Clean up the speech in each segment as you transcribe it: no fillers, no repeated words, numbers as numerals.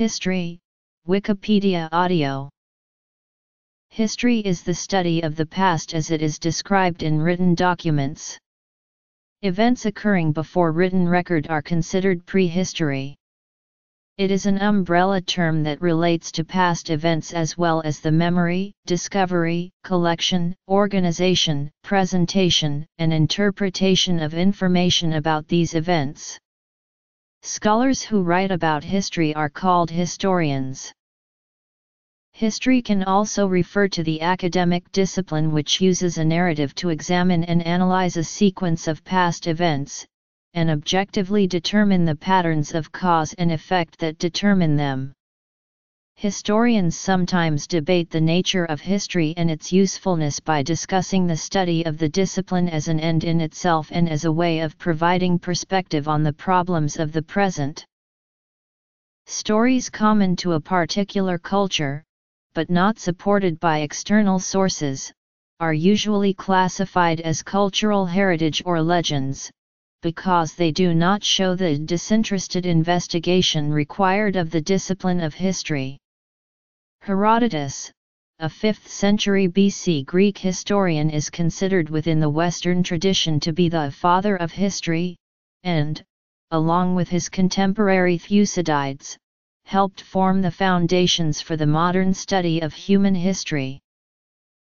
History, Wikipedia Audio. History is the study of the past as it is described in written documents. Events occurring before written record are considered prehistory. It is an umbrella term that relates to past events as well as the memory, discovery, collection, organization, presentation, and interpretation of information about these events. Scholars who write about history are called historians. History can also refer to the academic discipline which uses a narrative to examine and analyze a sequence of past events, and objectively determine the patterns of cause and effect that determine them. Historians sometimes debate the nature of history and its usefulness by discussing the study of the discipline as an end in itself and as a way of providing perspective on the problems of the present. Stories common to a particular culture, but not supported by external sources, are usually classified as cultural heritage or legends, because they do not show the disinterested investigation required of the discipline of history. Herodotus, a 5th century BC Greek historian, is considered within the Western tradition to be the father of history, and, along with his contemporary Thucydides, helped form the foundations for the modern study of human history.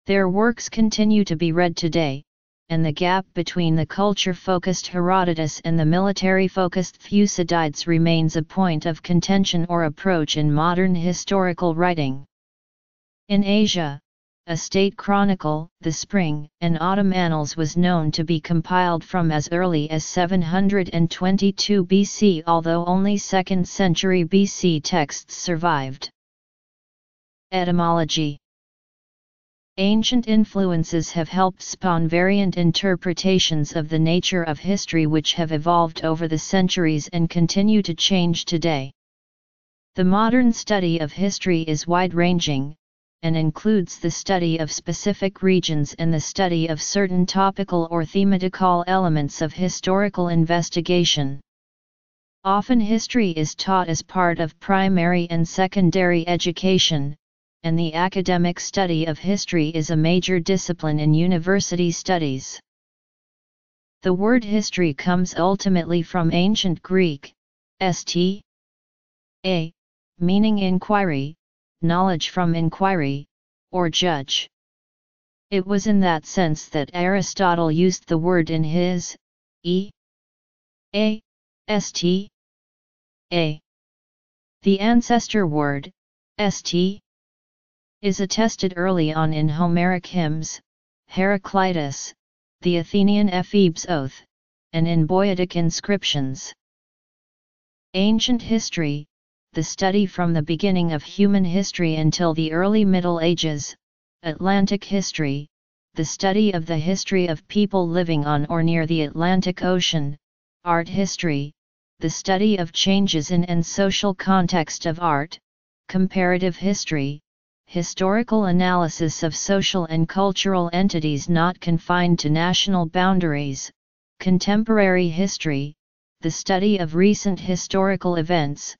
Their works continue to be read today, and the gap between the culture-focused Herodotus and the military-focused Thucydides remains a point of contention or approach in modern historical writing. In Asia, a state chronicle, the Spring and Autumn Annals, was known to be compiled from as early as 722 BC, although only 2nd century BC texts survived. Etymology. Ancient influences have helped spawn variant interpretations of the nature of history which have evolved over the centuries and continue to change today. The modern study of history is wide-ranging, and includes the study of specific regions and the study of certain topical or thematical elements of historical investigation. Often history is taught as part of primary and secondary education, and the academic study of history is a major discipline in university studies. The word history comes ultimately from Ancient Greek, sta, meaning inquiry, knowledge from inquiry, or judge. It was in that sense that Aristotle used the word in his E. A. Sta. The ancestor word, st, is attested early on in Homeric hymns, Heraclitus, the Athenian Ephebes' oath, and in Boeotic inscriptions. Ancient history, the study from the beginning of human history until the early Middle Ages. Atlantic history, the study of the history of people living on or near the Atlantic Ocean. Art history, the study of changes in and social context of art. Comparative history, historical analysis of social and cultural entities not confined to national boundaries. Contemporary history, the study of recent historical events.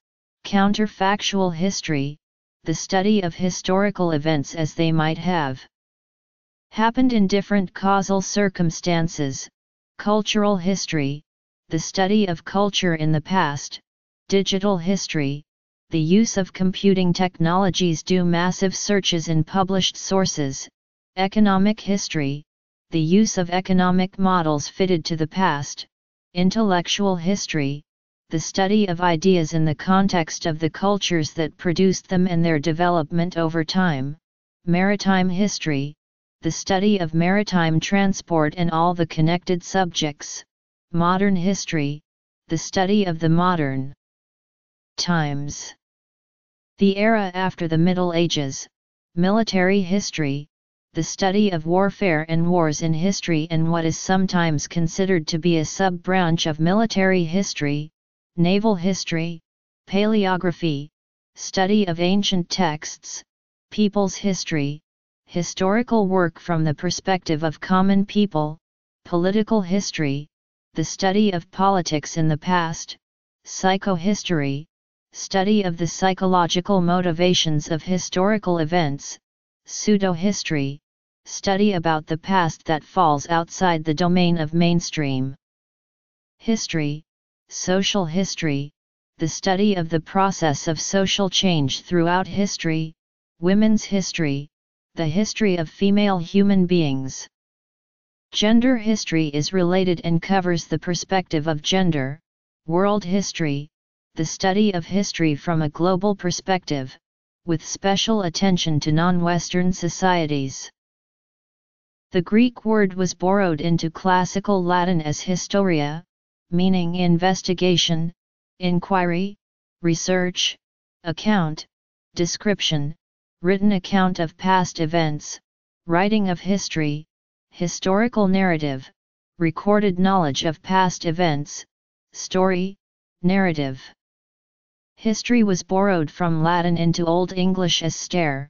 Counterfactual history, the study of historical events as they might have happened in different causal circumstances. Cultural history, the study of culture in the past. Digital history, the use of computing technologies do massive searches in published sources. Economic history, the use of economic models fitted to the past. Intellectual history, the study of ideas in the context of the cultures that produced them and their development over time. Maritime history, the study of maritime transport and all the connected subjects. Modern history, the study of the modern times, the era after the Middle Ages. Military history, the study of warfare and wars in history and what is sometimes considered to be a sub-branch of military history. Naval history, paleography, study of ancient texts. People's history, historical work from the perspective of common people. Political history, the study of politics in the past. Psychohistory, study of the psychological motivations of historical events, pseudo-history, study about the past that falls outside the domain of mainstream history, social history, the study of the process of social change throughout history, women's history, the history of female human beings. Gender history is related and covers the perspective of gender, world history, the study of history from a global perspective, with special attention to non-Western societies. The Greek word was borrowed into classical Latin as historia, meaning investigation, inquiry, research, account, description, written account of past events, writing of history, historical narrative, recorded knowledge of past events, story, narrative. History was borrowed from Latin into Old English as stare,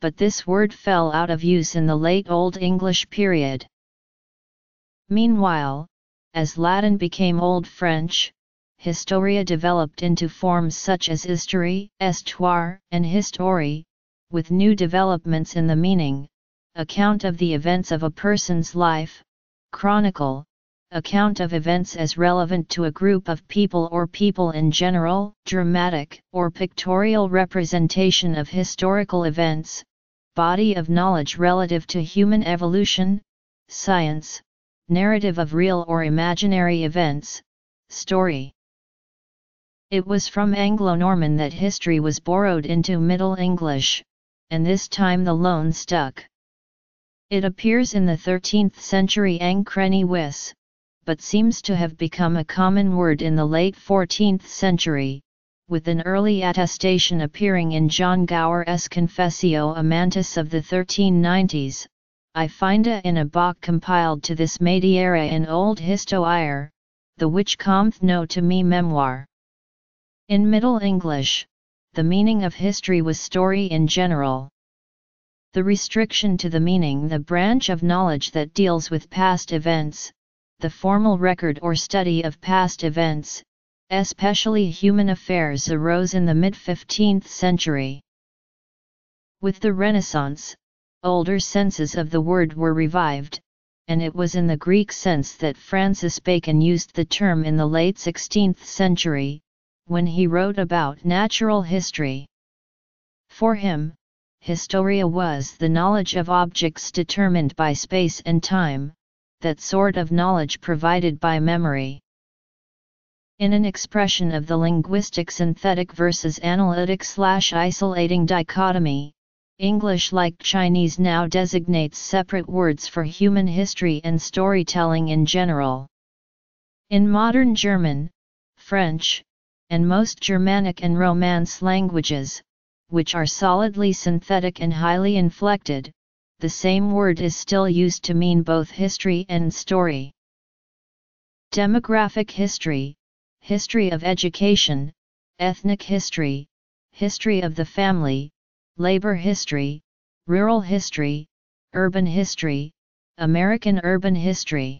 but this word fell out of use in the late Old English period. Meanwhile, as Latin became Old French, historia developed into forms such as history, histoire, and histoire, with new developments in the meaning. Account of the events of a person's life, chronicle, account of events as relevant to a group of people or people in general, dramatic or pictorial representation of historical events, body of knowledge relative to human evolution, science, narrative of real or imaginary events, story. It was from Anglo-Norman that history was borrowed into Middle English, and this time the loan stuck. It appears in the 13th century Angkreni-Wis, but seems to have become a common word in the late 14th century, with an early attestation appearing in John Gower's Confessio Amantis of the 1390s, I find a in a Bach compiled to this Mediera in Old Histoire, the which cometh no to me memoir. In Middle English, the meaning of history was story in general. The restriction to the meaning, the branch of knowledge that deals with past events, the formal record or study of past events, especially human affairs, arose in the mid-15th century. With the Renaissance, older senses of the word were revived, and it was in the Greek sense that Francis Bacon used the term in the late 16th century, when he wrote about natural history. For him, historia was the knowledge of objects determined by space and time, that sort of knowledge provided by memory. In an expression of the linguistic synthetic versus analytic/isolating dichotomy, English like Chinese now designates separate words for human history and storytelling in general. In modern German, French, and most Germanic and Romance languages, which are solidly synthetic and highly inflected, the same word is still used to mean both history and story. Demographic history, history of education, ethnic history, history of the family, labor history, rural history, urban history, American urban history.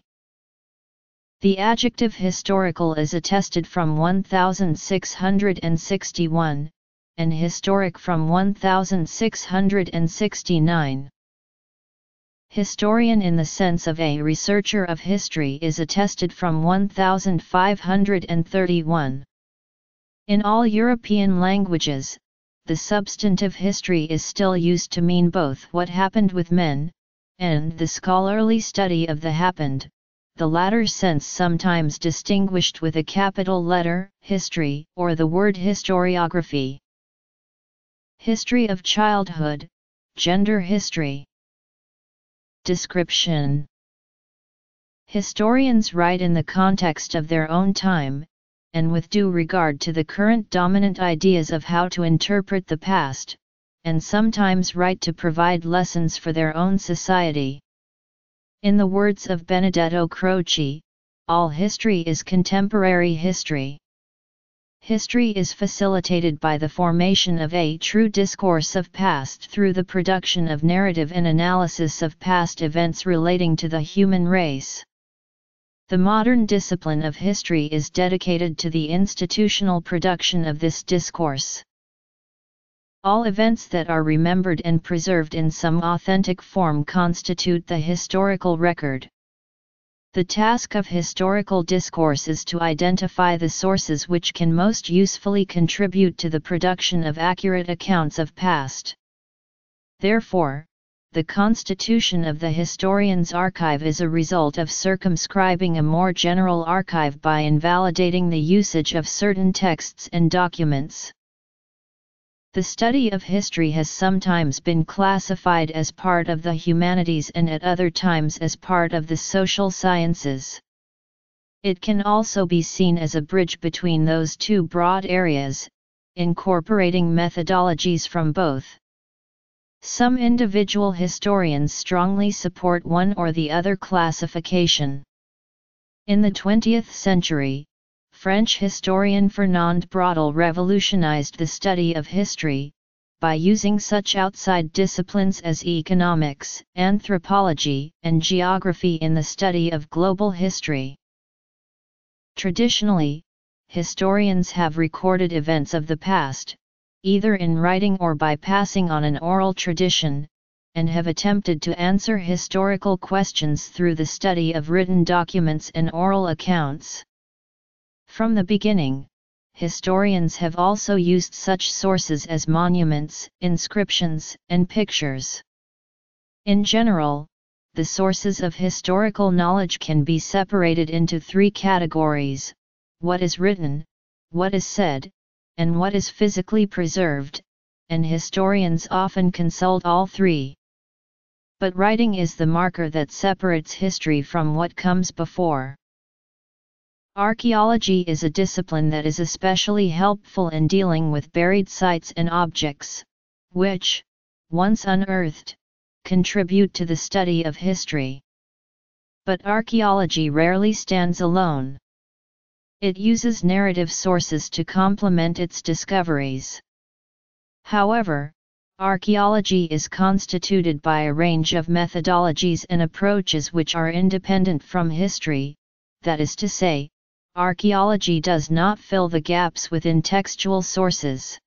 The adjective historical is attested from 1661, and historic from 1669. Historian in the sense of a researcher of history is attested from 1531. In all European languages, the substantive history is still used to mean both what happened with men, and the scholarly study of the happened, the latter sense sometimes distinguished with a capital letter, history, or the word historiography. History of childhood, gender history. Description. Historians write in the context of their own time, and with due regard to the current dominant ideas of how to interpret the past, and sometimes write to provide lessons for their own society. In the words of Benedetto Croce, all history is contemporary history. History is facilitated by the formation of a true discourse of past through the production of narrative and analysis of past events relating to the human race. The modern discipline of history is dedicated to the institutional production of this discourse. All events that are remembered and preserved in some authentic form constitute the historical record. The task of historical discourse is to identify the sources which can most usefully contribute to the production of accurate accounts of past. Therefore, the constitution of the historian's archive is a result of circumscribing a more general archive by invalidating the usage of certain texts and documents. The study of history has sometimes been classified as part of the humanities and at other times as part of the social sciences. It can also be seen as a bridge between those two broad areas, incorporating methodologies from both. Some individual historians strongly support one or the other classification. In the 20th century, French historian Fernand Braudel revolutionized the study of history, by using such outside disciplines as economics, anthropology, and geography in the study of global history. Traditionally, historians have recorded events of the past, either in writing or by passing on an oral tradition, and have attempted to answer historical questions through the study of written documents and oral accounts. From the beginning, historians have also used such sources as monuments, inscriptions, and pictures. In general, the sources of historical knowledge can be separated into three categories: what is written, what is said, and what is physically preserved, and historians often consult all three. But writing is the marker that separates history from what comes before. Archaeology is a discipline that is especially helpful in dealing with buried sites and objects, which, once unearthed, contribute to the study of history. But archaeology rarely stands alone. It uses narrative sources to complement its discoveries. However, archaeology is constituted by a range of methodologies and approaches which are independent from history, that is to say, archaeology does not fill the gaps within textual sources.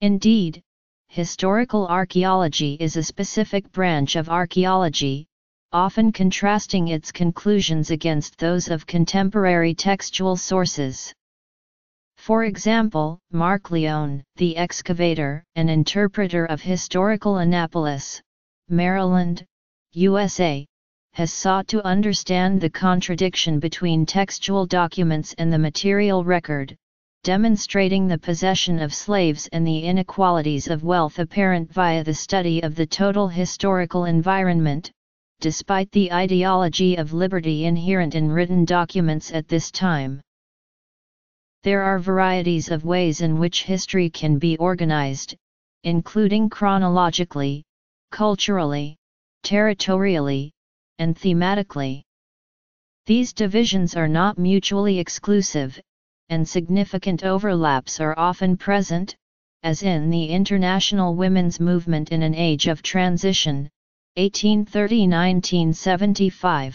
Indeed, historical archaeology is a specific branch of archaeology, often contrasting its conclusions against those of contemporary textual sources. For example, Mark Leone, the excavator and interpreter of historical Annapolis, Maryland, USA, has sought to understand the contradiction between textual documents and the material record, demonstrating the possession of slaves and the inequalities of wealth apparent via the study of the total historical environment, despite the ideology of liberty inherent in written documents at this time. There are varieties of ways in which history can be organized, including chronologically, culturally, territorially, and thematically. These divisions are not mutually exclusive, and significant overlaps are often present, as in the international women's movement in an age of transition, 1830–1975.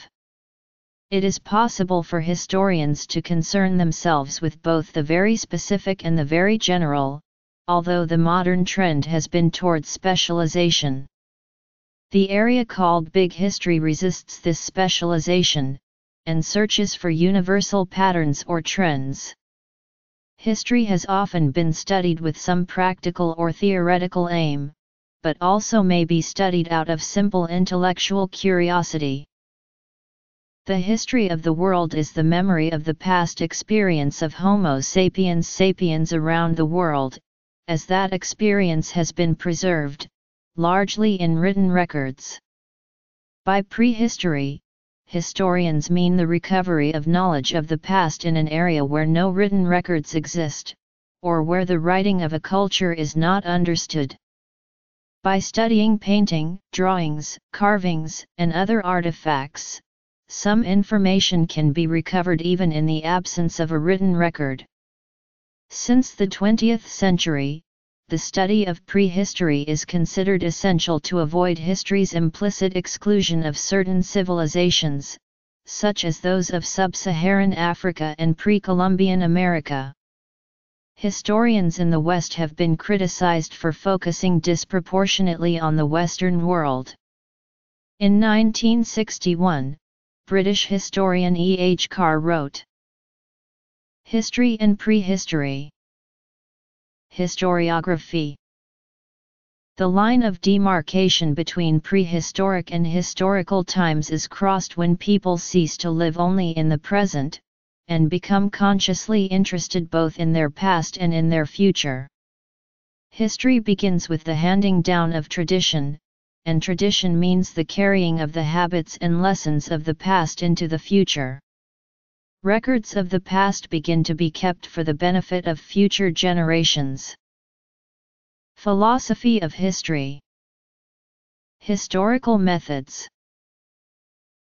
It is possible for historians to concern themselves with both the very specific and the very general, although the modern trend has been towards specialization. The area called Big History resists this specialization, and searches for universal patterns or trends. History has often been studied with some practical or theoretical aim, but also may be studied out of simple intellectual curiosity. The history of the world is the memory of the past experience of Homo sapiens sapiens around the world, as that experience has been preserved, largely in written records. By prehistory, historians mean the recovery of knowledge of the past in an area where no written records exist, or where the writing of a culture is not understood. By studying painting, drawings, carvings, and other artifacts, some information can be recovered even in the absence of a written record. Since the 20th century, the study of prehistory is considered essential to avoid history's implicit exclusion of certain civilizations, such as those of sub-Saharan Africa and pre-Columbian America. Historians in the West have been criticized for focusing disproportionately on the Western world. In 1961, British historian E. H. Carr wrote, "History and Prehistory. Historiography. The line of demarcation between prehistoric and historical times is crossed when people cease to live only in the present, and become consciously interested both in their past and in their future. History begins with the handing down of tradition, and tradition means the carrying of the habits and lessons of the past into the future. Records of the past begin to be kept for the benefit of future generations." Philosophy of history. Historical methods.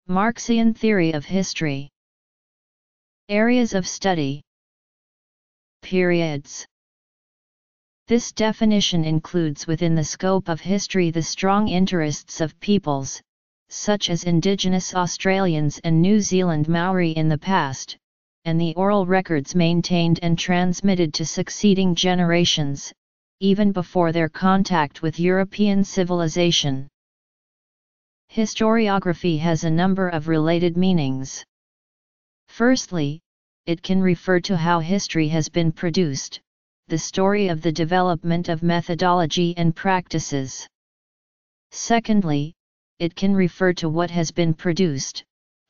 Marxian theory of history. Areas of study. Periods. This definition includes within the scope of history the strong interests of peoples, such as indigenous Australians and New Zealand Maori in the past, and the oral records maintained and transmitted to succeeding generations, even before their contact with European civilization. Historiography has a number of related meanings. Firstly, it can refer to how history has been produced, the story of the development of methodology and practices. Secondly, it can refer to what has been produced,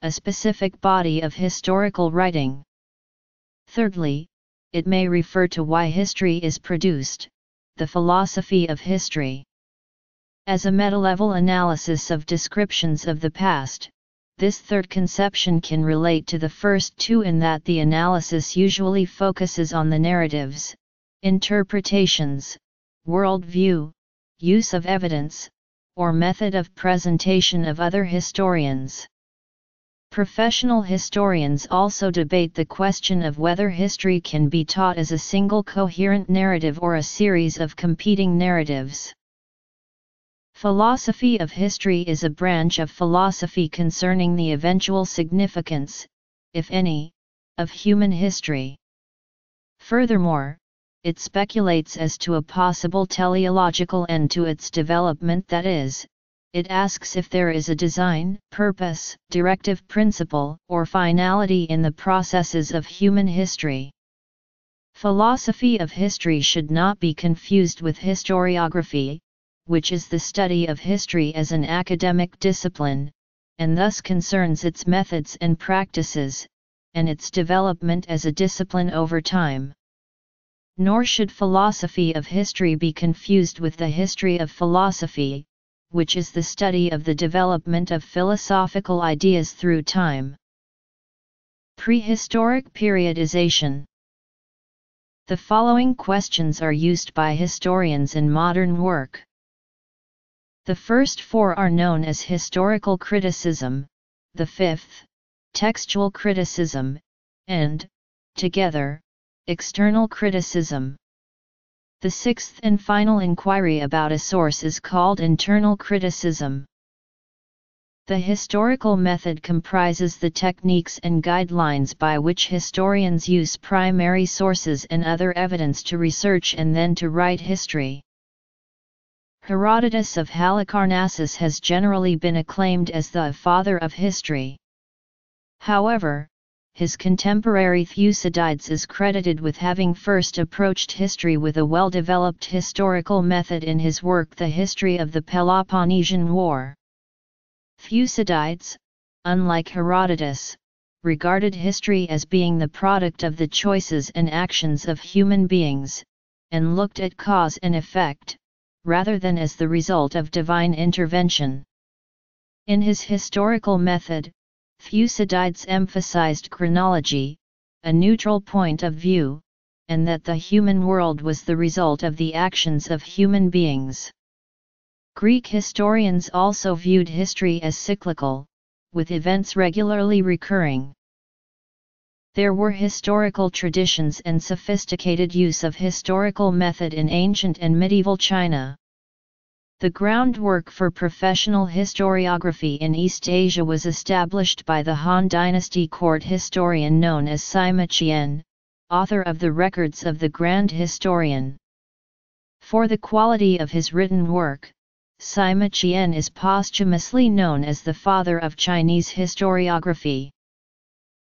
a specific body of historical writing. Thirdly, it may refer to why history is produced, the philosophy of history. As a meta-level analysis of descriptions of the past, this third conception can relate to the first two in that the analysis usually focuses on the narratives, interpretations, worldview, use of evidence, or method of presentation of other historians. Professional historians also debate the question of whether history can be taught as a single coherent narrative or a series of competing narratives. Philosophy of history is a branch of philosophy concerning the eventual significance, if any, of human history. Furthermore, it speculates as to a possible teleological end to its development, that is, it asks if there is a design, purpose, directive principle, or finality in the processes of human history. Philosophy of history should not be confused with historiography, which is the study of history as an academic discipline, and thus concerns its methods and practices, and its development as a discipline over time. Nor should philosophy of history be confused with the history of philosophy, which is the study of the development of philosophical ideas through time. Prehistoric periodization. The following questions are used by historians in modern work. The first four are known as historical criticism, the fifth, textual criticism, and, together, external criticism. The sixth and final inquiry about a source is called internal criticism. The historical method comprises the techniques and guidelines by which historians use primary sources and other evidence to research and then to write history. Herodotus of Halicarnassus has generally been acclaimed as the father of history. However, his contemporary Thucydides is credited with having first approached history with a well-developed historical method in his work The History of the Peloponnesian War. Thucydides, unlike Herodotus, regarded history as being the product of the choices and actions of human beings, and looked at cause and effect, rather than as the result of divine intervention. In his historical method, Thucydides emphasized chronology, a neutral point of view, and that the human world was the result of the actions of human beings. Greek historians also viewed history as cyclical, with events regularly recurring. There were historical traditions and sophisticated use of historical method in ancient and medieval China. The groundwork for professional historiography in East Asia was established by the Han Dynasty court historian known as Sima Qian, author of The Records of the Grand Historian. For the quality of his written work, Sima Qian is posthumously known as the father of Chinese historiography.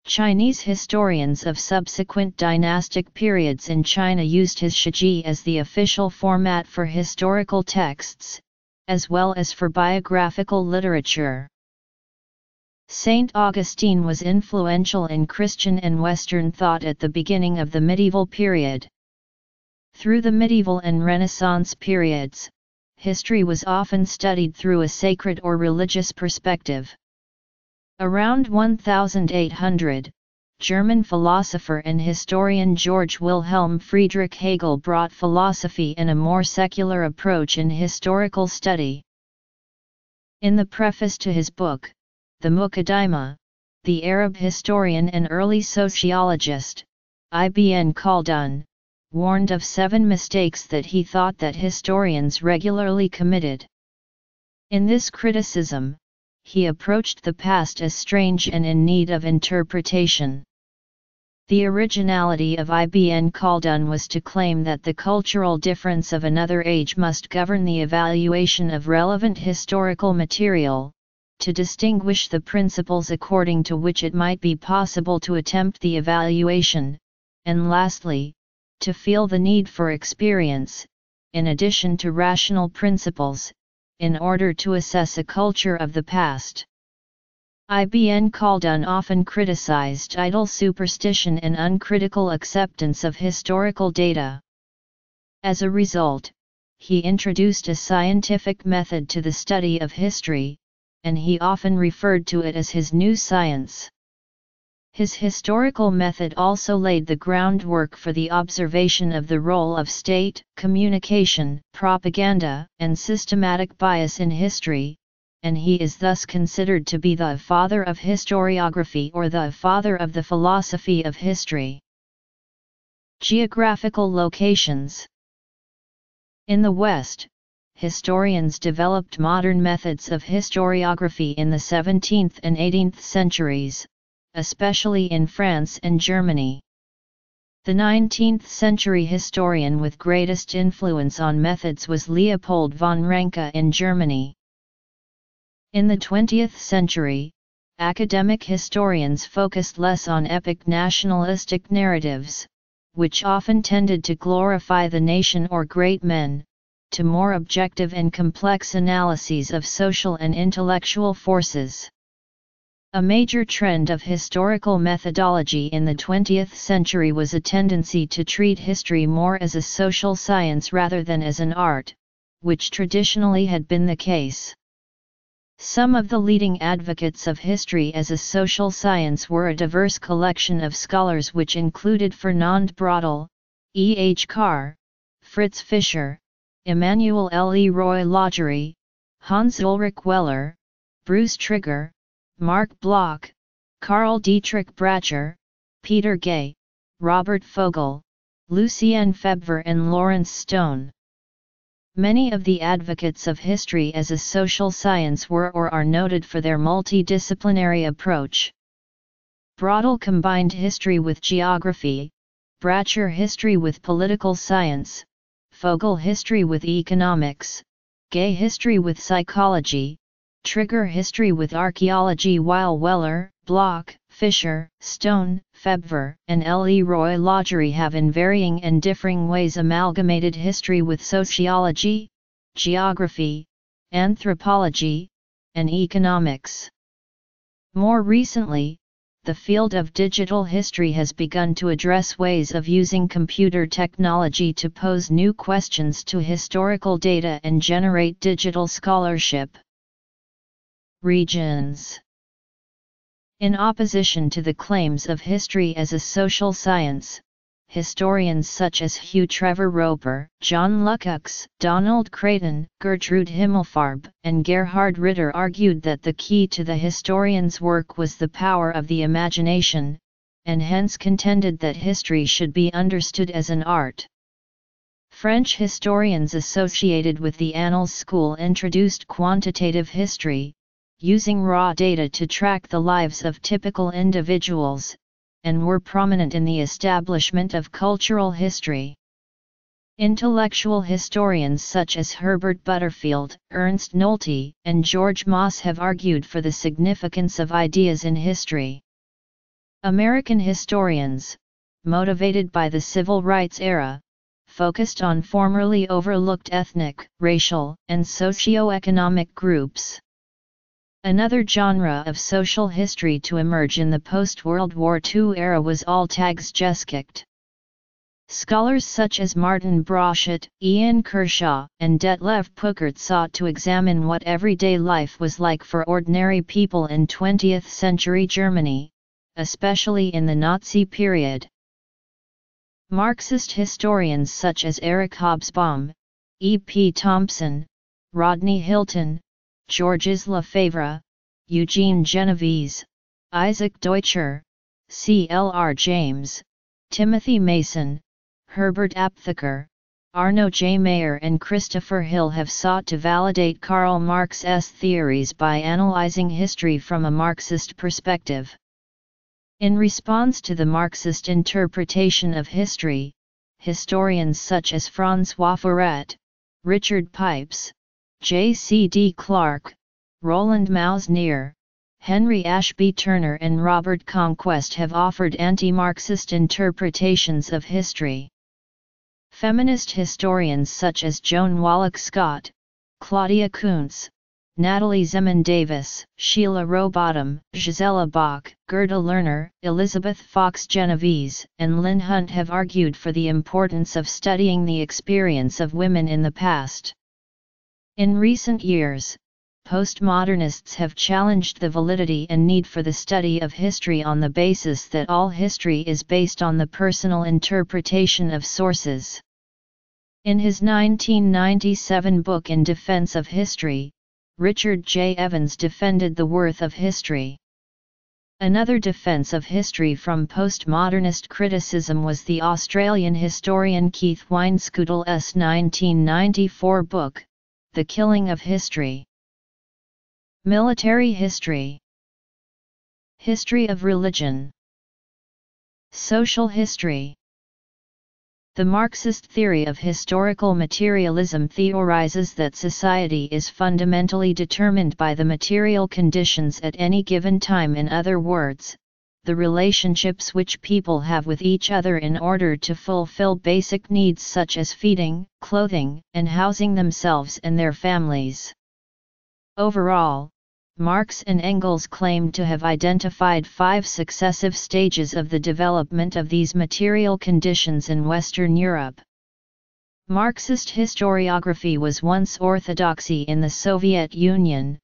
Chinese historians of subsequent dynastic periods in China used his Shiji as the official format for historical texts, as well as for biographical literature. Saint Augustine was influential in Christian and Western thought at the beginning of the medieval period. Through the medieval and Renaissance periods, history was often studied through a sacred or religious perspective. Around 1800, German philosopher and historian Georg Wilhelm Friedrich Hegel brought philosophy and a more secular approach in historical study. In the preface to his book, The Muqaddimah, the Arab historian and early sociologist, Ibn Khaldun, warned of 7 mistakes that he thought that historians regularly committed. In this criticism, he approached the past as strange and in need of interpretation. The originality of Ibn Khaldun was to claim that the cultural difference of another age must govern the evaluation of relevant historical material, to distinguish the principles according to which it might be possible to attempt the evaluation, and lastly, to feel the need for experience, in addition to rational principles, in order to assess a culture of the past. Ibn Khaldun often criticized idle superstition and uncritical acceptance of historical data. As a result, he introduced a scientific method to the study of history, and he often referred to it as his new science. His historical method also laid the groundwork for the observation of the role of state, communication, propaganda, and systematic bias in history, and he is thus considered to be the father of historiography or the father of the philosophy of history. Geographical locations. In the West, historians developed modern methods of historiography in the 17th and 18th centuries, especially in France and Germany. The 19th-century historian with greatest influence on methods was Leopold von Ranke in Germany. In the 20th century, academic historians focused less on epic nationalistic narratives, which often tended to glorify the nation or great men, to more objective and complex analyses of social and intellectual forces. A major trend of historical methodology in the 20th century was a tendency to treat history more as a social science rather than as an art, which traditionally had been the case. Some of the leading advocates of history as a social science were a diverse collection of scholars which included Fernand Braudel, E. H. Carr, Fritz Fischer, Emmanuel Le Roy Ladurie, Hans Ulrich Wehler, Bruce Trigger, Mark Bloch, Carl Dietrich Bracher, Peter Gay, Robert Fogel, Lucien Febvre and Lawrence Stone. Many of the advocates of history as a social science were or are noted for their multidisciplinary approach. Braudel combined history with geography, Bracher history with political science, Fogel history with economics, Gay history with psychology, Trigger history with archaeology, while Wehler, Bloch, Fischer, Stone, Febvre, and Le Roy Ladurie have in varying and differing ways amalgamated history with sociology, geography, anthropology, and economics. More recently, the field of digital history has begun to address ways of using computer technology to pose new questions to historical data and generate digital scholarship. Regions. In opposition to the claims of history as a social science, historians such as Hugh Trevor-Roper, John Lukacs, Donald Creighton, Gertrude Himmelfarb, and Gerhard Ritter argued that the key to the historian's work was the power of the imagination, and hence contended that history should be understood as an art. French historians associated with the Annales School introduced quantitative history, using raw data to track the lives of typical individuals, and were prominent in the establishment of cultural history. Intellectual historians such as Herbert Butterfield, Ernst Nolte, and George Moss have argued for the significance of ideas in history. American historians, motivated by the Civil Rights era, focused on formerly overlooked ethnic, racial, and socioeconomic groups. Another genre of social history to emerge in the post-World War II era was Alltagsgeschichte. Scholars such as Martin Brochet, Ian Kershaw, and Detlev Pückert sought to examine what everyday life was like for ordinary people in 20th-century Germany, especially in the Nazi period. Marxist historians such as Eric Hobsbawm, E. P. Thompson, Rodney Hilton, Georges Lefebvre, Eugene Genevise, Isaac Deutscher, C. L. R. James, Timothy Mason, Herbert Aptheker, Arno J. Mayer and Christopher Hill have sought to validate Karl Marx's theories by analyzing history from a Marxist perspective. In response to the Marxist interpretation of history, historians such as Francois Furet, Richard Pipes, J. C. D. Clark, Roland Mausnier, Henry Ashby Turner and Robert Conquest have offered anti-Marxist interpretations of history. Feminist historians such as Joan Wallach Scott, Claudia Kuntz, Natalie Zeman Davis, Sheila Rowbottom, Gisela Bach, Gerda Lerner, Elizabeth Fox Genovese, and Lynn Hunt have argued for the importance of studying the experience of women in the past. In recent years, postmodernists have challenged the validity and need for the study of history on the basis that all history is based on the personal interpretation of sources. In his 1997 book In Defense of History, Richard J. Evans defended the worth of history. Another defense of history from postmodernist criticism was the Australian historian Keith Wynskootel's 1994 book, The Killing of History. Military history, history of religion, social history. The Marxist theory of historical materialism theorizes that society is fundamentally determined by the material conditions at any given time. In other words, the relationships which people have with each other in order to fulfill basic needs such as feeding, clothing, and housing themselves and their families. Overall, Marx and Engels claimed to have identified 5 successive stages of the development of these material conditions in Western Europe. Marxist historiography was once orthodoxy in the Soviet Union,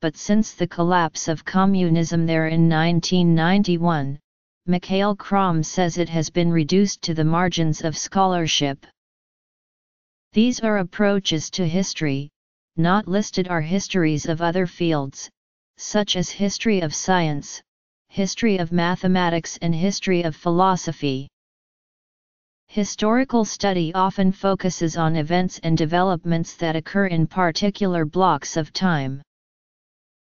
but since the collapse of communism there in 1991, Mikhail Krom says it has been reduced to the margins of scholarship. These are approaches to history. Not listed are histories of other fields, such as history of science, history of mathematics and history of philosophy. Historical study often focuses on events and developments that occur in particular blocks of time.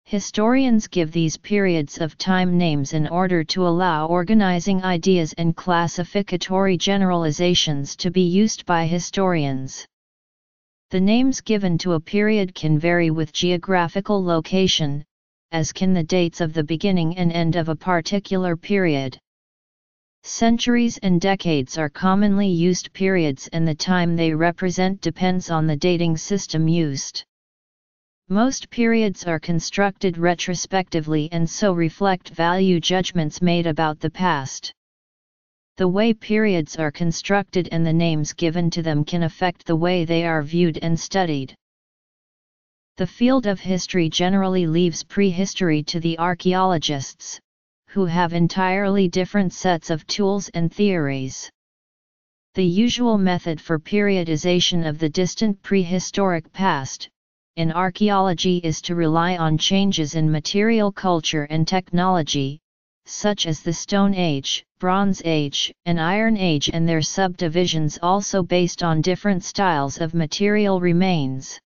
Historians give these periods of time names in order to allow organizing ideas and classificatory generalizations to be used by historians. The names given to a period can vary with geographical location, as can the dates of the beginning and end of a particular period. Centuries and decades are commonly used periods, and the time they represent depends on the dating system used. Most periods are constructed retrospectively and so reflect value judgments made about the past. The way periods are constructed and the names given to them can affect the way they are viewed and studied. The field of history generally leaves prehistory to the archaeologists, who have entirely different sets of tools and theories. The usual method for periodization of the distant prehistoric past, in archaeology, is to rely on changes in material culture and technology, such as the Stone Age, Bronze Age, and Iron Age, and their subdivisions also based on different styles of material remains.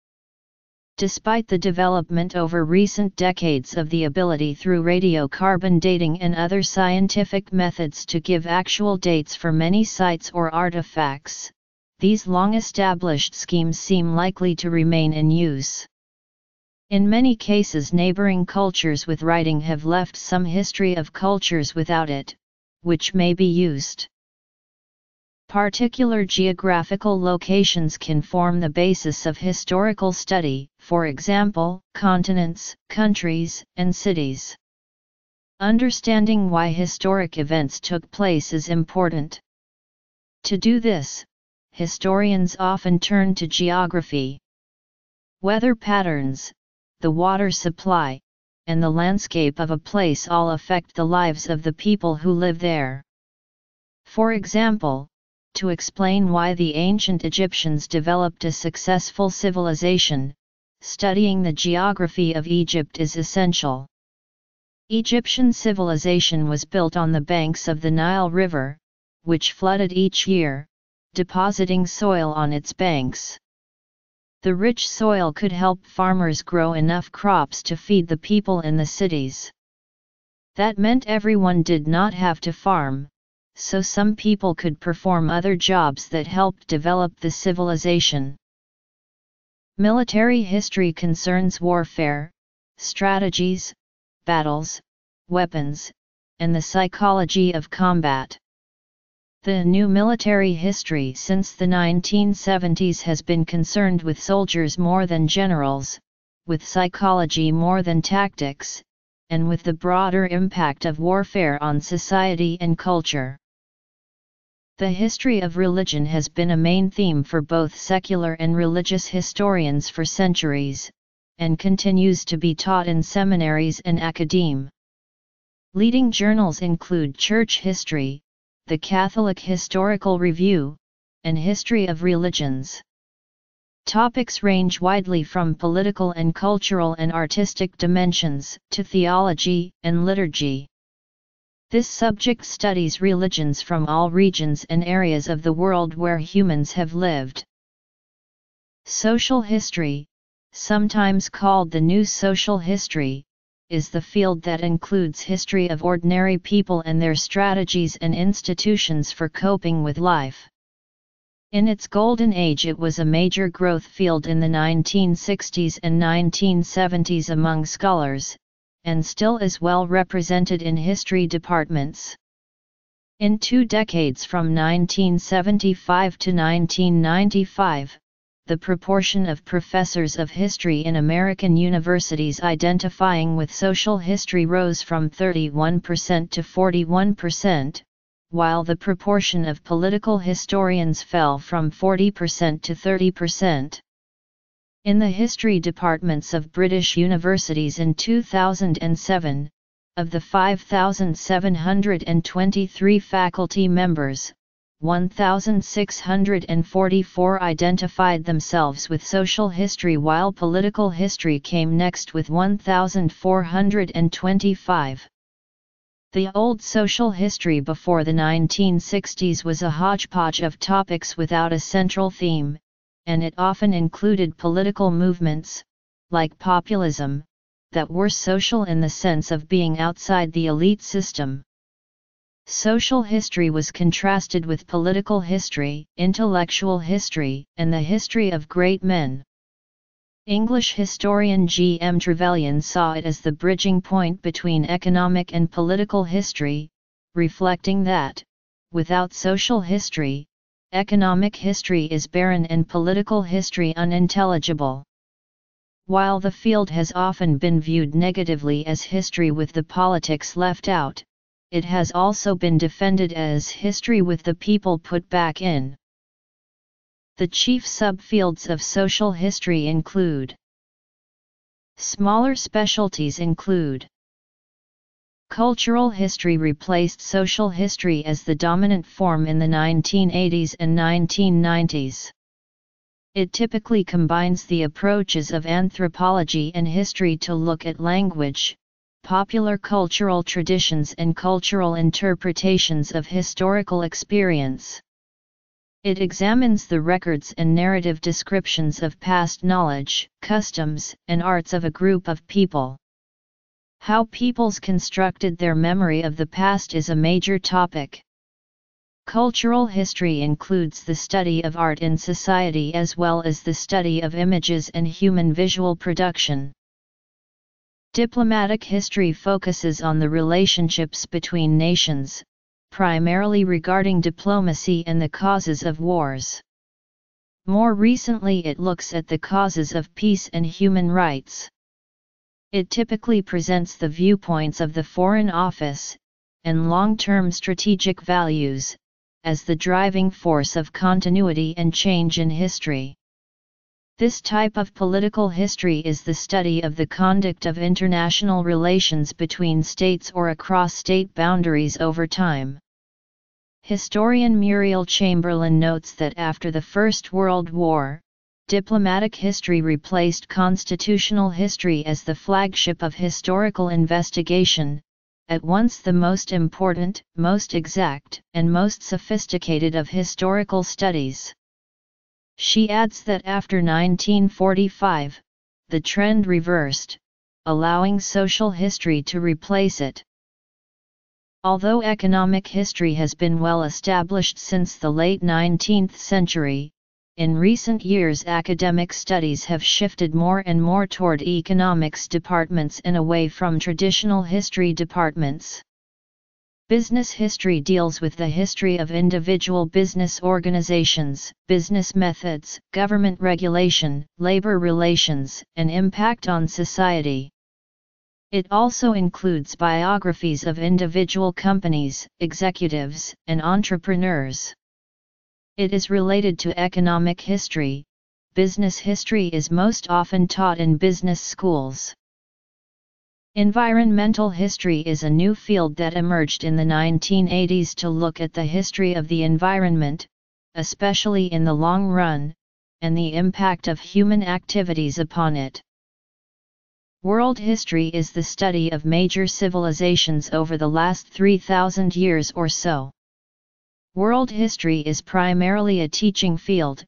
Despite the development over recent decades of the ability through radiocarbon dating and other scientific methods to give actual dates for many sites or artifacts, these long-established schemes seem likely to remain in use. In many cases, neighboring cultures with writing have left some history of cultures without it, which may be used. Particular geographical locations can form the basis of historical study, for example, continents, countries, and cities. Understanding why historic events took place is important. To do this, historians often turn to geography. Weather patterns, the water supply, and the landscape of a place all affect the lives of the people who live there. For example, to explain why the ancient Egyptians developed a successful civilization, studying the geography of Egypt is essential. Egyptian civilization was built on the banks of the Nile River, which flooded each year, depositing soil on its banks. The rich soil could help farmers grow enough crops to feed the people in the cities. That meant everyone did not have to farm, so some people could perform other jobs that helped develop the civilization. Military history concerns warfare, strategies, battles, weapons, and the psychology of combat. The new military history since the 1970s has been concerned with soldiers more than generals, with psychology more than tactics, and with the broader impact of warfare on society and culture. The history of religion has been a main theme for both secular and religious historians for centuries, and continues to be taught in seminaries and academe. Leading journals include Church History, The Catholic Historical Review, and History of Religions. Topics range widely from political and cultural and artistic dimensions to theology and liturgy. This subject studies religions from all regions and areas of the world where humans have lived. Social history, sometimes called the new social history, is the field that includes history of ordinary people and their strategies and institutions for coping with life. In its golden age, it was a major growth field in the 1960s and 1970s among scholars, and still is well represented in history departments. In two decades from 1975 to 1995, the proportion of professors of history in American universities identifying with social history rose from 31% to 41%. While the proportion of political historians fell from 40% to 30%. In the history departments of British universities in 2007, of the 5,723 faculty members, 1,644 identified themselves with social history, while political history came next with 1,425. The old social history before the 1960s was a hodgepodge of topics without a central theme, and it often included political movements, like populism, that were social in the sense of being outside the elite system. Social history was contrasted with political history, intellectual history, and the history of great men. English historian G. M. Trevelyan saw it as the bridging point between economic and political history, reflecting that, without social history, economic history is barren and political history unintelligible. While the field has often been viewed negatively as history with the politics left out, it has also been defended as history with the people put back in. The chief subfields of social history include. Smaller specialties include. Cultural history replaced social history as the dominant form in the 1980s and 1990s. It typically combines the approaches of anthropology and history to look at language, popular cultural traditions and cultural interpretations of historical experience. It examines the records and narrative descriptions of past knowledge, customs, and arts of a group of people. How peoples constructed their memory of the past is a major topic. Cultural history includes the study of art in society as well as the study of images and human visual production. Diplomatic history focuses on the relationships between nations, primarily regarding diplomacy and the causes of wars. More recently, it looks at the causes of peace and human rights. It typically presents the viewpoints of the Foreign Office and long-term strategic values as the driving force of continuity and change in history. This type of political history is the study of the conduct of international relations between states or across state boundaries over time. Historian Muriel Chamberlain notes that after the First World War, diplomatic history replaced constitutional history as the flagship of historical investigation, at once the most important, most exact, and most sophisticated of historical studies. She adds that after 1945, the trend reversed, allowing social history to replace it. Although economic history has been well established since the late 19th century, in recent years academic studies have shifted more and more toward economics departments and away from traditional history departments. Business history deals with the history of individual business organizations, business methods, government regulation, labor relations, and impact on society. It also includes biographies of individual companies, executives, and entrepreneurs. It is related to economic history. Business history is most often taught in business schools. Environmental history is a new field that emerged in the 1980s to look at the history of the environment, especially in the long run, and the impact of human activities upon it. World history is the study of major civilizations over the last 3,000 years or so. World history is primarily a teaching field,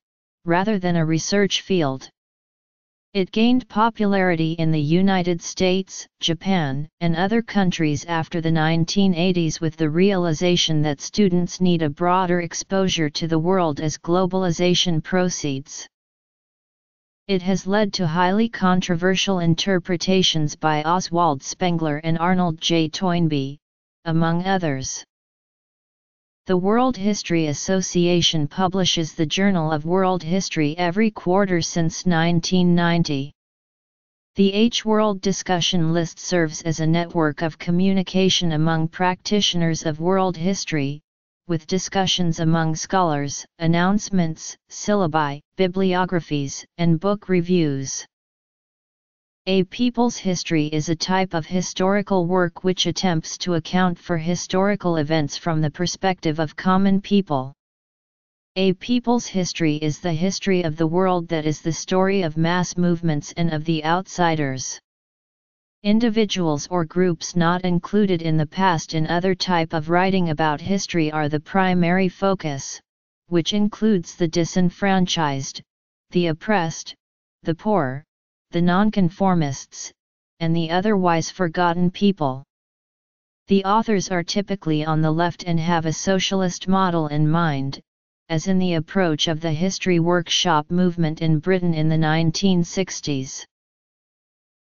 rather than a research field. It gained popularity in the United States, Japan, and other countries after the 1980s with the realization that students need a broader exposure to the world as globalization proceeds. It has led to highly controversial interpretations by Oswald Spengler and Arnold J. Toynbee, among others. The World History Association publishes the Journal of World History every quarter since 1990. The H. World Discussion List serves as a network of communication among practitioners of world history, with discussions among scholars, announcements, syllabi, bibliographies, and book reviews. A people's history is a type of historical work which attempts to account for historical events from the perspective of common people. A people's history is the history of the world that is the story of mass movements and of the outsiders. Individuals or groups not included in the past in other type of writing about history are the primary focus, which includes the disenfranchised, the oppressed, the poor, the nonconformists, and the otherwise forgotten people. The authors are typically on the left and have a socialist model in mind, as in the approach of the history workshop movement in Britain in the 1960s.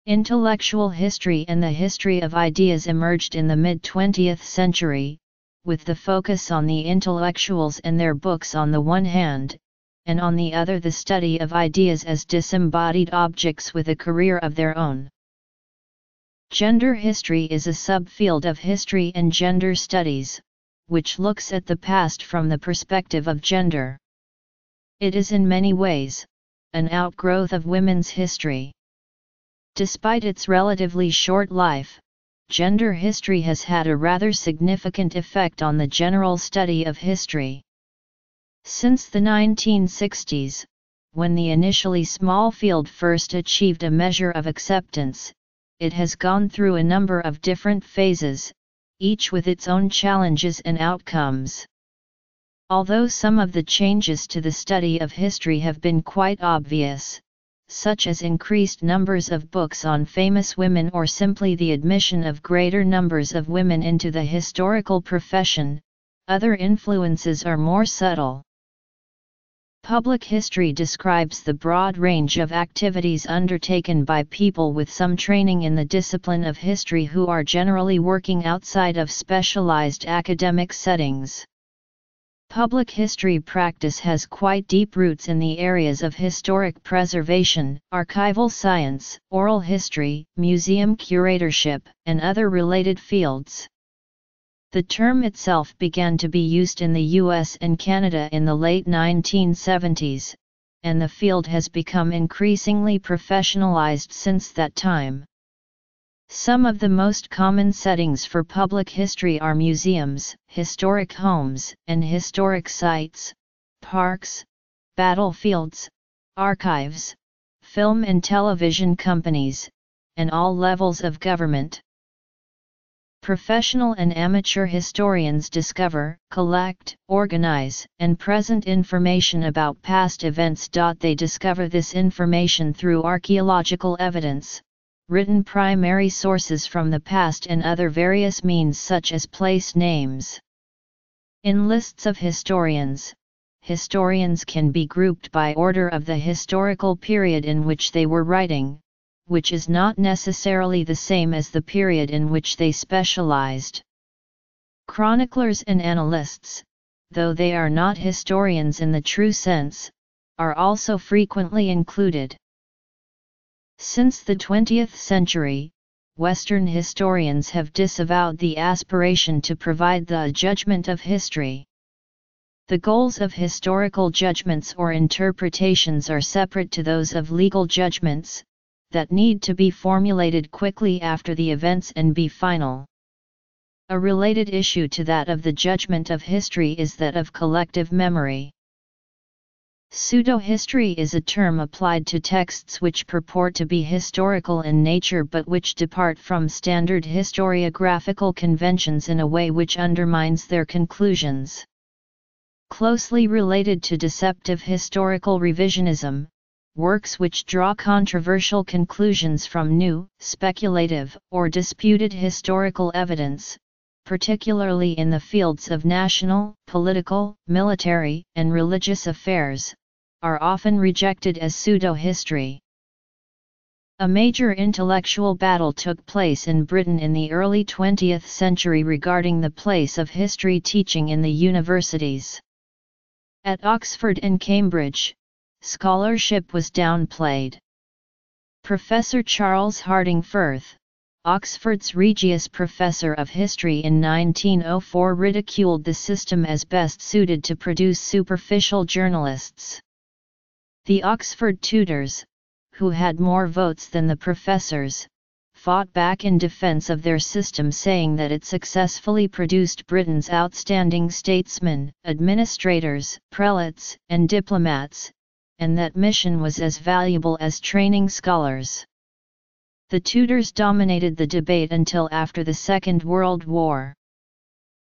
Intellectual history and the history of ideas emerged in the mid-20th century, with the focus on the intellectuals and their books on the one hand, and on the other the study of ideas as disembodied objects with a career of their own. Gender history is a subfield of history and gender studies, which looks at the past from the perspective of gender. It is in many ways an outgrowth of women's history. Despite its relatively short life, gender history has had a rather significant effect on the general study of history. Since the 1960s, when the initially small field first achieved a measure of acceptance, it has gone through a number of different phases, each with its own challenges and outcomes. Although some of the changes to the study of history have been quite obvious, such as increased numbers of books on famous women or simply the admission of greater numbers of women into the historical profession, other influences are more subtle. Public history describes the broad range of activities undertaken by people with some training in the discipline of history who are generally working outside of specialized academic settings. Public history practice has quite deep roots in the areas of historic preservation, archival science, oral history, museum curatorship, and other related fields. The term itself began to be used in the US and Canada in the late 1970s, and the field has become increasingly professionalized since that time. Some of the most common settings for public history are museums, historic homes and historic sites, parks, battlefields, archives, film and television companies, and all levels of government. Professional and amateur historians discover, collect, organize, and present information about past events. They discover this information through archaeological evidence, written primary sources from the past and other various means such as place names. In lists of historians, historians can be grouped by order of the historical period in which they were writing, which is not necessarily the same as the period in which they specialized. Chroniclers and annalists, though they are not historians in the true sense, are also frequently included. Since the 20th century, Western historians have disavowed the aspiration to provide the judgment of history. The goals of historical judgments or interpretations are separate to those of legal judgments, that need to be formulated quickly after the events and be final. A related issue to that of the judgment of history is that of collective memory. Pseudo-history is a term applied to texts which purport to be historical in nature but which depart from standard historiographical conventions in a way which undermines their conclusions. Closely related to deceptive historical revisionism, works which draw controversial conclusions from new, speculative, or disputed historical evidence, particularly in the fields of national, political, military, and religious affairs, are often rejected as pseudo-history. A major intellectual battle took place in Britain in the early 20th century regarding the place of history teaching in the universities. At Oxford and Cambridge, scholarship was downplayed. Professor Charles Harding Firth, Oxford's Regius Professor of History in 1904, ridiculed the system as best suited to produce superficial journalists. The Oxford tutors, who had more votes than the professors, fought back in defense of their system, saying that it successfully produced Britain's outstanding statesmen, administrators, prelates, and diplomats, and that mission was as valuable as training scholars. The tutors dominated the debate until after the Second World War.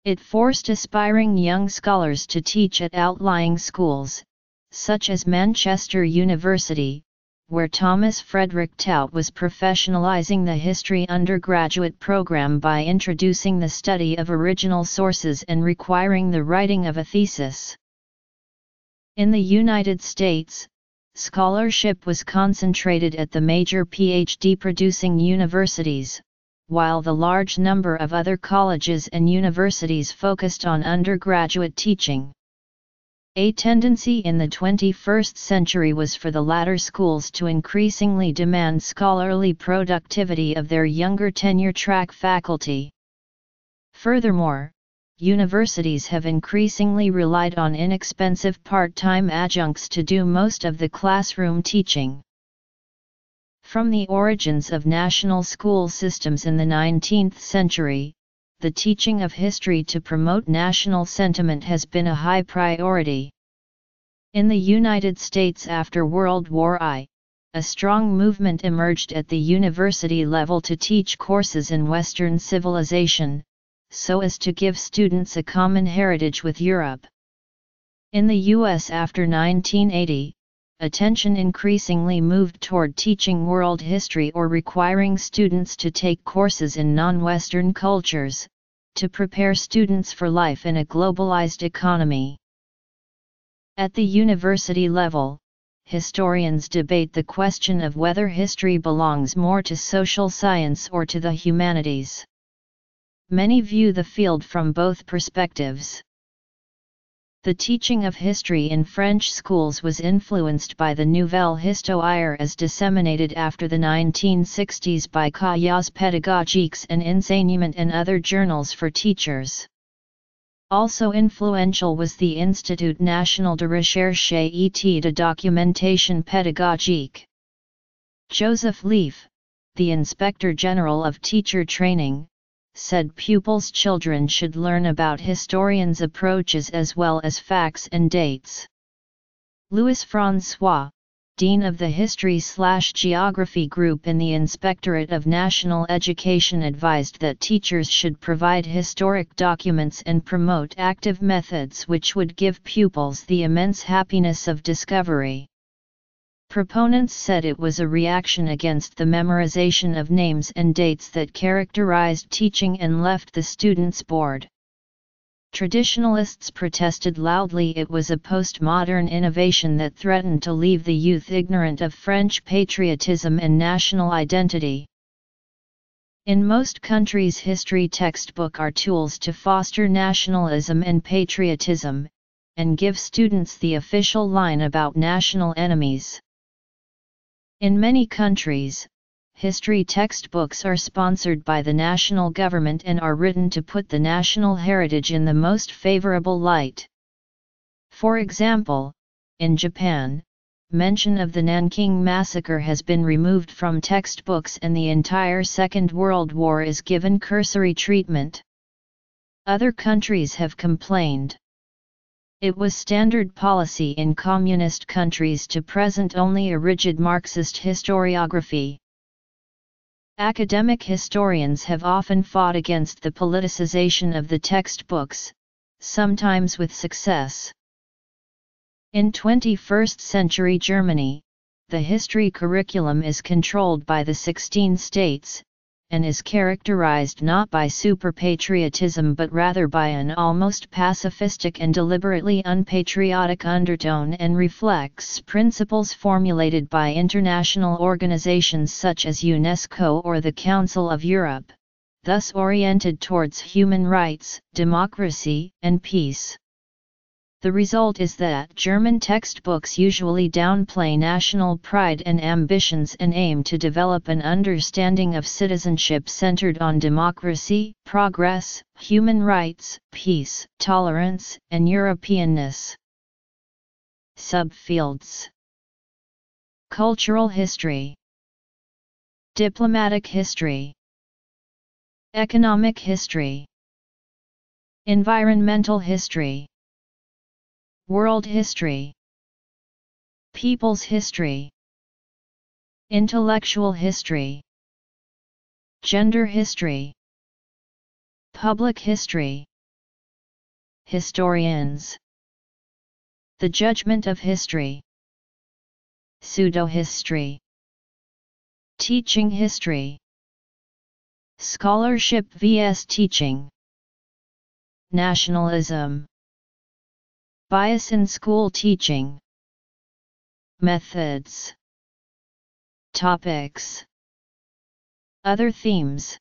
It forced aspiring young scholars to teach at outlying schools, such as Manchester University, where Thomas Frederick Taut was professionalizing the history undergraduate program by introducing the study of original sources and requiring the writing of a thesis. In the United States, scholarship was concentrated at the major PhD-producing universities, while the large number of other colleges and universities focused on undergraduate teaching. A tendency in the 21st century was for the latter schools to increasingly demand scholarly productivity of their younger tenure-track faculty. Furthermore, universities have increasingly relied on inexpensive part-time adjuncts to do most of the classroom teaching. From the origins of national school systems in the 19th century, the teaching of history to promote national sentiment has been a high priority. In the United States after World War I, a strong movement emerged at the university level to teach courses in Western civilization, so as to give students a common heritage with Europe. In the U.S. after 1980, attention increasingly moved toward teaching world history or requiring students to take courses in non-Western cultures, to prepare students for life in a globalized economy. At the university level, historians debate the question of whether history belongs more to social science or to the humanities. Many view the field from both perspectives. The teaching of history in French schools was influenced by the Nouvelle Histoire as disseminated after the 1960s by Cahiers pédagogiques and Enseignement and other journals for teachers. Also influential was the Institut National de Recherche et de Documentation Pédagogique. Joseph Leaf, the Inspector General of Teacher Training, said pupils' children should learn about historians' approaches as well as facts and dates. Louis François, Dean of the History/Geography Group in the Inspectorate of National Education, advised that teachers should provide historic documents and promote active methods which would give pupils the immense happiness of discovery. Proponents said it was a reaction against the memorization of names and dates that characterized teaching and left the students bored. Traditionalists protested loudly it was a postmodern innovation that threatened to leave the youth ignorant of French patriotism and national identity. In most countries, history textbooks are tools to foster nationalism and patriotism, and give students the official line about national enemies. In many countries, history textbooks are sponsored by the national government and are written to put the national heritage in the most favorable light. For example, in Japan, mention of the Nanking Massacre has been removed from textbooks and the entire Second World War is given cursory treatment. Other countries have complained. It was standard policy in communist countries to present only a rigid Marxist historiography. Academic historians have often fought against the politicization of the textbooks, sometimes with success. In 21st century Germany, the history curriculum is controlled by the 16 states, and is characterized not by super-patriotism but rather by an almost pacifistic and deliberately unpatriotic undertone, and reflects principles formulated by international organizations such as UNESCO or the Council of Europe, thus oriented towards human rights, democracy, and peace. The result is that German textbooks usually downplay national pride and ambitions and aim to develop an understanding of citizenship centered on democracy, progress, human rights, peace, tolerance, and Europeanness. Subfields: cultural history, diplomatic history, economic history, environmental history, world history, people's history, intellectual history, gender history, public history. Historians: the judgment of history, pseudohistory, teaching history, scholarship vs teaching, nationalism, bias in school teaching, methods, topics, other themes.